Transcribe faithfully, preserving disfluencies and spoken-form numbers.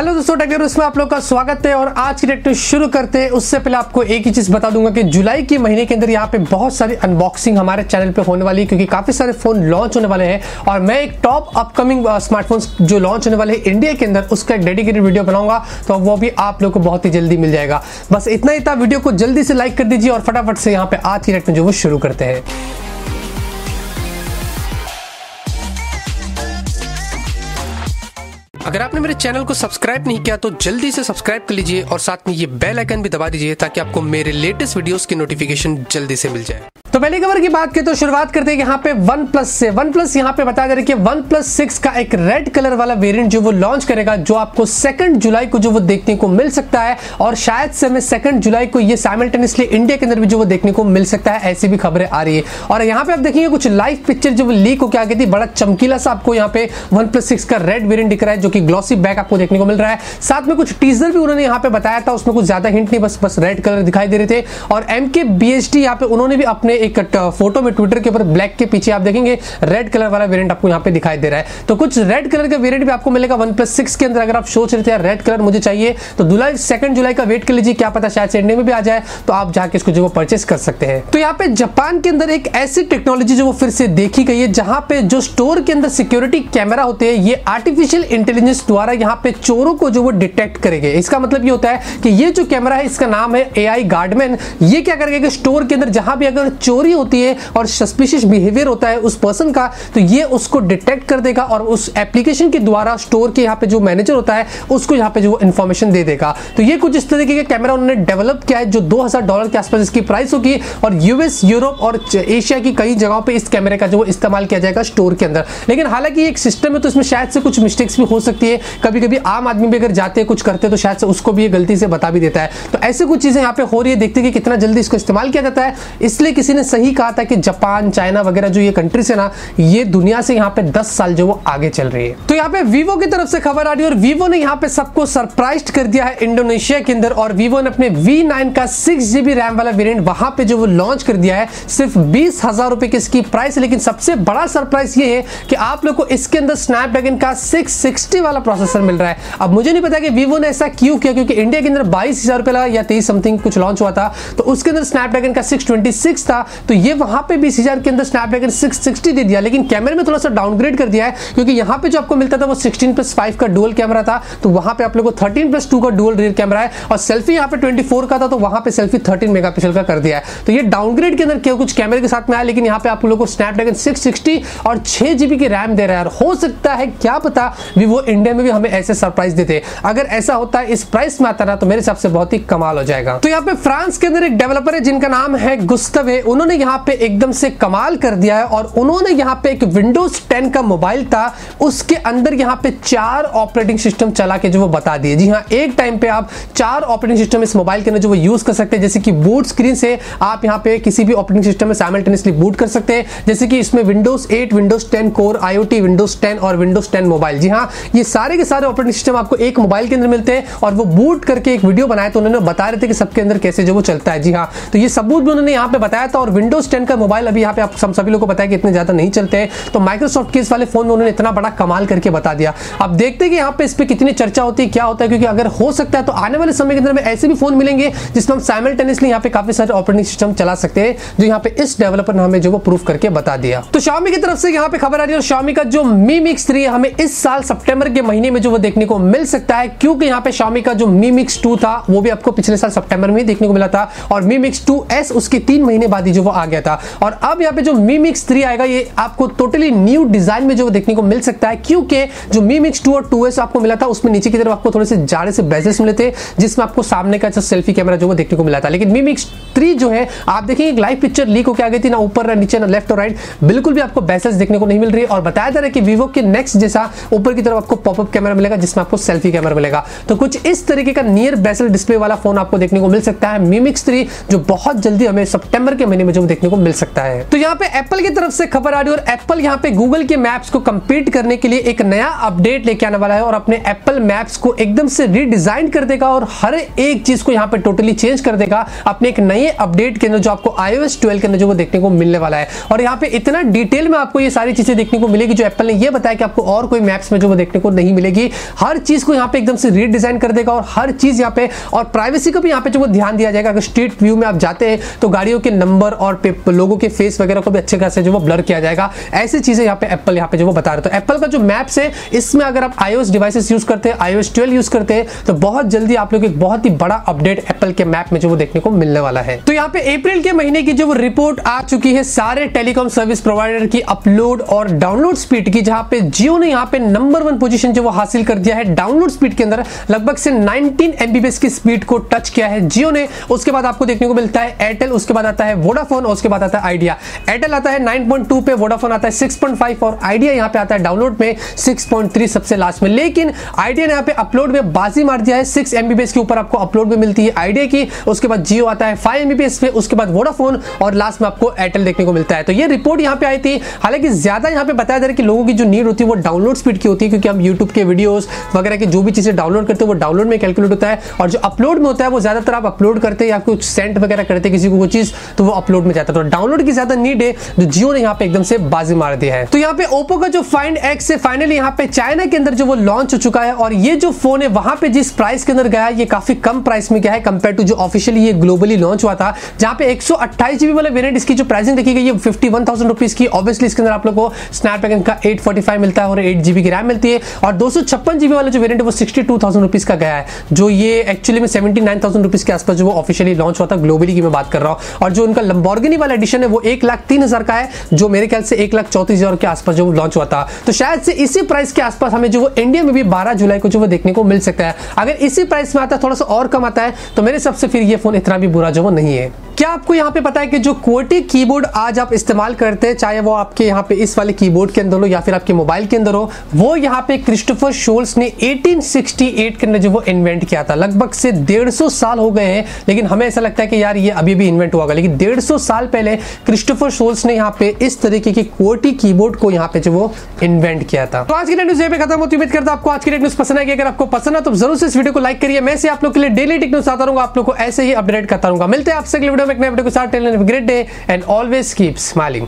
Hello दोस्तों, take उसमें आप लोग का स्वागत है और आज की टेक न्यूज शुरू करते हैं। उससे पहले आपको एक ही चीज बता दूंगा कि जुलाई के महीने के अंदर यहाँ पे बहुत सारी अनबॉक्सिंग हमारे चैनल पे होने वाली है, क्योंकि काफी सारे फोन लॉन्च होने वाले हैं और मैं एक टॉप अपकमिंग स्मार्टफोन्स जो लॉन्च होने वाले हैं इंडिया के अंदर उसका डेडिकेटेड वीडियो बनाऊंगा, तो वो भी आप लोग को बहुत ही जल्दी मिल जाएगा। बस इतना ही था, वीडियो को जल्दी से लाइक कर दीजिए और फटाफट से यहाँ पे आज की टेक न्यूज वो शुरू करते हैं। अगर आपने मेरे चैनल को सब्सक्राइब नहीं किया तो जल्दी से सब्सक्राइब कर लीजिए और साथ में ये बेल आइकन भी दबा दीजिए ताकि आपको मेरे लेटेस्ट वीडियोस की नोटिफिकेशन जल्दी से मिल जाए। तो पहले खबर की बात करें तो शुरुआत करते हैं यहाँ पे वन प्लस से। वन प्लस यहाँ पे बताया जा रहा है कि वन प्लस सिक्स का एक रेड कलर वाला वेरिएंट जो वो लॉन्च करेगा, जो आपको सेकंड जुलाई को जो वो देखने को मिल सकता है और शायद से हमें सेकंड जुलाई को ये साइमल्टेनियसली इंडिया के अंदर भी जो वो देखने को मिल सकता है, ऐसी भी खबरें आ रही है। और यहाँ पे आप देखिए कुछ लाइव पिक्चर जो लीक होकर आ गई थी, बड़ा चमकीला सा आपको यहाँ पे वन प्लस सिक्स का रेड वेरियंट दिख रहा है जो कि ग्लॉसी बैक आपको देखने को मिल रहा है। साथ में कुछ टीजर भी उन्होंने यहाँ पे बताया था, उसमें कुछ ज्यादा हिंट नहीं, बस बस रेड कलर दिखाई दे रहे थे। और एम के बी एच डी यहाँ पे उन्होंने भी अपने एक फोटो में ट्विटर के ऊपर ब्लैक के पीछे आप देखेंगे रेड कलर वाला वेरिएंट आपको यहां पे दिखाई दे रहा है। तो कुछ रेड कलर का वेरिएंट भी आपको मिलेगा OnePlus सिक्स के अंदर। अगर आप सोच रहे थे यार रेड कलर मुझे चाहिए तो जुलाई सेकंड जुलाई का वेट कर लीजिए, क्या पता शायद से इंडिया में भी आ जाए, तो आप जाके इसको जो परचेस कर सकते हैं। तो यहाँ पे जापान के अंदर एक ऐसी टेक्नोलॉजी जो फिर से देखी गई है, जहां पे जो स्टोर के अंदर सिक्योरिटी कैमरा होते हैं ये आर्टिफिशियल इंटेलिजेंस द्वारा यहाँ पे चोरों को जो वो डिटेक्ट करेंगे। इसका मतलब ये होता है कि ये जो कैमरा है इसका नाम है एआई गार्डमैन। ये क्या करेगा कि स्टोर के अंदर जहां भी अगर चोरी होती है और सस्पिशियस बिहेवियर होता है उस पर्सन का, तो ये उसको डिटेक्ट कर देगा और उस एप्लीकेशन के द्वारा स्टोर के यहाँ पे जो मैनेजर होता है उसको यहाँ पे जो इंफॉर्मेशन दे देगा। तो ये कुछ इस तरीके के कैमरा उन्होंने डेवलप किया है जो दो हज़ार डॉलर के आसपास इसकी प्राइस होगी और यूएस, यूरोप और एशिया की कई जगहों पर इस कैमरे का जो इस्तेमाल किया जाएगा स्टोर के अंदर। लेकिन हालांकि एक सिस्टम है तो इसमें शायद से कुछ मिस्टेक्स भी हो सकती है, कभी कभी आम आदमी भी अगर जाते हैं कुछ करते हैं तो शायद से उसको भी ये गलती से बता भी देता है। तो ऐसे कुछ चीजें यहाँ पे हो रही है, देखते हैं कि कितना जल्दी इसको इस्तेमाल किया जाता है। इसलिए किसी ने सही कहा था कि जापान, चाइना वगैरह जो ये कंट्रीज है ना, ये दुनिया से यहाँ पे दस साल जो वो आगे चल रही है। तो यहाँ पे वीवो की तरफ से खबर आ रही है और वीवो ने यहाँ पे सबको सरप्राइज कर दिया है इंडोनेशिया के अंदर। और वीवो ने अपने वी नाइन का सिक्स जी बी रैम वाला वेरिएंट वहां पे जो वो लॉन्च कर दिया है, सिर्फ बीस हजार रुपए की इसकी प्राइस। लेकिन सबसे बड़ा सरप्राइज ये है कि आप लोग को इसके अंदर स्नैपड्रैगन का सिक्स सिक्सटी वाला प्रोसेसर मिल रहा है। अब मुझे नहीं पता कि वीवो ने ऐसा क्यों किया, क्योंकि इंडिया के अंदर बाईस हजार रुपए या तेईस समथिंग कुछ लॉन्च हुआ था तो उसके अंदर स्नैपड्रैगन का सिक्स ट्वेंटी सिक्स था, तो ये वहां पे बीस हज़ार के अंदर स्नैपड्रैगन सिक्स सिक्सटी दे दिया। लेकिन कैमरे में थोड़ा सा डाउनग्रेड कर दिया है, क्योंकि यहां पे जो आपको मिलता था वो सिक्सटीन प्लस फाइव का डुअल कैमरा था, तो वहां पे आप लोगों को थर्टीन प्लस टू का डुअल रियर कैमरा है। और सेल्फी यहां पे चौबीस का था, तो वहां पे सेल्फी थर्टीन मेगापिक्सल का कर दिया है। तो ये डाउनग्रेड के अंदर क्या कुछ कैमरे के साथ में आया, लेकिन यहां पे आप लोगों को स्नैपड्रैगन सिक्स सिक्सटी और सिक्स जी बी की रैम दे रहा है। और हो सकता है, क्या पता वीवो इंडिया में भी हमें ऐसे सरप्राइज देते। अगर ऐसा होता है, इस प्राइस में आता ना, तो मेरे हिसाब से बहुत ही कमाल हो जाएगा। तो यहाँ पे फ्रांस के अंदर एक डेवलपर है जिनका नाम है गुस्तवे, उन्होंने यहाँ पे एकदम से कमाल कर दिया है। और उन्होंने यहाँ पे एक विंडोज टेन का मोबाइल था, उसके अंदर यहाँ पे चार ऑपरेटिंग सिस्टम चला के जो वो बता दिए। जी हाँ, एक टाइम पे आप चार ऑपरेटिंग सिस्टम इस मोबाइल के अंदर जो वो यूज कर सकते हैं। जैसे कि बूट स्क्रीन से आप यहाँ पे किसी भी ऑपरेटिंग सिस्टम में साइमल्टेनियसली बूट कर सकते हैं, जैसे कि इसमें Windows eight, Windows ten core, IoT, Windows ten और विंडोज टेन मोबाइल। जी हाँ, ये सारे के सारे ऑपरेटिंग सिस्टम आपको एक मोबाइल के अंदर मिलते हैं। और वो बूट करके एक वीडियो बनाया, तो उन्होंने बता रहे थे कि सबके अंदर कैसे जो वो चलता है। जी हाँ, तो ये सबूत भी उन्होंने यहाँ पे बताया था। और विंडोज टेन का मोबाइल अभी यहाँ पे आप सब सभी लोगों को पता है कि इतने ज्यादा नहीं चलते हैं, तो माइक्रोसॉफ्ट के इस वाले फोन में उन्होंने इतना बड़ा कमाल करके बता दिया। अब देखते हैं कि यहाँ पे इस पे कितनी चर्चा होती है, क्या होता है, क्योंकि अगर हो सकता है तो आने वाले समय के अंदर में ऐसे भी फोन मिलेंगे जिसमें हम साइमल्टेनियसली यहाँ पे काफी सारे ऑपरेटिंग सिस्टम चला सकते हैं, जो यहाँ पे इस डेवलपर ने हमें जो वो प्रूफ करके बता दिया। तो शाओमी की तरफ से यहाँ पे खबर आ रही है और शाओमी का जो मी मिक्स थ्री हमें इस साल सितंबर के महीने में जो वो देखने को मिल सकता है, क्योंकि यहाँ पे शाओमी का जो मी मिक्स टू था वो भी आपको पिछले साल सितंबर में देखने को मिला था और मी मिक्स टू एस उसके तीन महीने बाद ही जो वो आ गया था। और अब यहाँ पे जो Mi Mix थ्री आएगा, ये आपको टोटली न्यू डिजाइन में जो देखने को मिल सकता है, क्योंकि जो Mi Mix टू और टू एस आपको मिला था उसमें नीचे की तरफ आपको थोड़े से जाड़े से बेजेस मिले थे, जिसमें आपको सामने का जो सेल्फी कैमरा जो वो देखने को मिला था। लेकिन Mi Mix थ्री जो है, आप देखेंगे एक लाइव पिक्चर लीक होकर आ गई थी, ना ऊपर ना नीचे ना लेफ्ट और राइट, बिल्कुल भी आपको बेजेस देखने को नहीं मिल रही है। और बताया जा रहा है कि Vivo के नेक्स्ट जैसा ऊपर की तरफ आपको पॉपअप कैमरा मिलेगा जिसमें आपको सेल्फी कैमरा मिलेगा। तो कुछ इस तरीके का नियर बेसल डिस्प्ले वाला फोन आपको देखने को मिल सकता है Mi Mix थ्री, जो बहुत जल्दी हमें सितंबर के महीने मुझे देखने को मिल सकता है। तो यहाँ पे एप्पल की तरफ से खबर आ रही है और एप्पल यहाँ पे गूगल के मैप्स को कम्पीट करने के लिए एक नया अपडेट लेके आने वाला है और अपने एप्पल मैप्स को एकदम से रीडिजाइन कर देगा और हर एक चीज को यहाँ पे टोटली चेंज कर देगा अपने एक नए अपडेट के अंदर जो आपको आई ओ एस ट्वेल्व के अंदर जो वो देखने को मिलने वाला है। और यहाँ पे इतना डिटेल में आपको ये सारी चीजें देखने को मिलेगी जो एप्पल ने ये बताया कि आपको और कोई मैप्स में जो वो देखने को नहीं मिलेगी। हर चीज को यहाँ पे एकदम से रीडिजाइन कर देगा और हर चीज यहाँ पे, और प्राइवेसी को भी यहाँ पे जो ध्यान दिया जाएगा। अगर स्ट्रीट व्यू में आप जाते हैं तो गाड़ियों के नंबर और लोगों के फेस वगैरह को भी अच्छे खासे जो वो ब्लर किया जाएगा। ऐसी चीजें यहाँ पे एप्पल यहाँ पे जो वो बता रहे। तो एप्पल का जो मैप्स है इसमें अगर आप आईओएस डिवाइसेस यूज करते हैं, I O S twelve use करते हैं, तो बहुत जल्दी आप लोग एक बहुत ही बड़ा अपडेट एप्पल के मैप में जो वो देखने को मिलने वाला है। तो यहाँ पे अप्रैल के महीने की जो रिपोर्ट आ चुकी है सारे टेलीकॉम सर्विस प्रोवाइडर की अपलोड और डाउनलोड स्पीड की, जहां पे जियो ने यहाँ पे नंबर वन पोजीशन जो वो हासिल कर दिया है डाउनलोड स्पीड के अंदर, लगभग से उन्नीस एम बी पी एस की स्पीड को टच किया है जियो ने। उसके बाद आपको देखने को मिलता है एयरटेल, उसके बाद आता है वोडाफोन और उसके बाद आता है आइडिया। एयरटेल आता है नाइन पॉइंट टू पे, वोडाफोन आता है सिक्स पॉइंट फाइव और आइडिया यहाँ पे आता है डाउनलोड में सिक्स पॉइंट थ्री सबसे लास्ट में। लेकिन आइडिया ने यहाँ पे अपलोड में बाजी मार दिया है, सिक्स एमबीपीएस के ऊपर आपको अपलोड में मिलती है आइडिया की, उसके बाद जियो आता है फाइव एमबीपीएस पे, उसके बाद वोडाफोन और लास्ट में आपको एयरटेल देखने को मिलता है। तो ये रिपोर्ट यहाँ पे आई थी। हालांकि ज्यादा यहाँ पे बताया जा रहा है कि लोगों की जो नीड होती है वो डाउनलोड स्पीड की होती है, क्योंकि हम यूट्यूब के वीडियोस वगैरह की जो भी चीजें डाउनलोड करते हैं वो डाउनलोड में कैलकुलेट होता है, और जो अपलोड में होता है वो ज्यादातर आप अपलोड करते हैं या कुछ सेंट वगैरह करते हैं किसी को वो चीज, तो वो अपलोड में जाता है। तो डाउनलोड की ज्यादा नीड है जो जियो ने यहाँ पे एकदम से बाजी मार दी है। तो यहाँ पे ओप्पो का जो फाइंड एक्स है फाइनली यहाँ पे चाइना के अंदर जो वो लॉन्च हो चुका है, और ये जो फोन है वहां पे जिस प्राइस के अंदर गया ये काफी कम प्राइस में गया है कंपेयर टू जो ऑफिशियली ये ग्लोबली लॉन्च हुआ था, जहां पे एक सौ अट्ठाईस जीबी वाला वेरिएंट इसकी जो प्राइसिंग देखी गई है फिफ्टी वन थाउजेंड रुपीज की। ऑब्वियसली इसके अंदर आप लोगों को स्नैपड्रैगन का एट फोर्टी फाइव मिलता है और एट जीबी की रैम मिलती है, और दो सौ छप्पन जीबी वाला जो वेरिएंट वो सिक्सटी टू थाउजेंड रुपीज का गया है, जो ये एक्चुअली में सेवेंटी नाइन थाउजेंड रुपीज के आसपास जो ऑफिशियली लॉन्च हुआ था, ग्लोबली की मैं बात कर रहा हूँ। और जो उनका लंबोर्गिनी वाला एडिशन है वो एक लाख तीन हजार का है, जो मेरे ख्याल से एक लाख चौतीस हजार के आसपास जो लॉन्च हुआ था। तो शायद से इसी प्राइस के आसपास हमें जो इंडिया में भी बारह जुलाई को जो वो देखने को मिल सकता है। अगर इसी प्राइस में आता है, थोड़ा सा और कम आता है, तो मेरे हिसाब से फिर ये फोन इतना भी बुरा जो वो नहीं है। क्या आपको यहाँ पे पता है कि जो QWERTY कीबोर्ड आज आप इस्तेमाल करते हैं, चाहे वो आपके यहाँ पे इस वाले कीबोर्ड के अंदर हो या फिर आपके मोबाइल के अंदर हो, वो यहाँ पे क्रिस्टोफर शोल्स ने अठारह सौ अड़सठ के अंदर जो वो इन्वेंट किया था। लगभग से डेढ़ सौ साल हो गए हैं, लेकिन हमें ऐसा लगता है कि यार ये अभी भी इन्वेंट हुआ होगा, लेकिन डेढ़ सौ साल पहले क्रिस्टोफर शोल्स ने यहाँ पे इस तरीके की QWERTY कीबोर्ड को यहाँ पे जो वो इन्वेंट किया था। तो आज की न्यूज यहाँ पे खत्म होती, उम्मीद करता आपको आज की न्यूज पसंद आएगी। अगर आपको पसंद है तो जरूर से इस वीडियो को लाइक करिए। मैं से आप लोग के लिए डेली टेक न्यूज आता रहूंगा, आप लोग को ऐसे ही अपडेट करता रहूंगा। मिलते हैं आपसे अगले वीडियो में एक नए वीडियो के साथ। Till then have a great day and always keep smiling.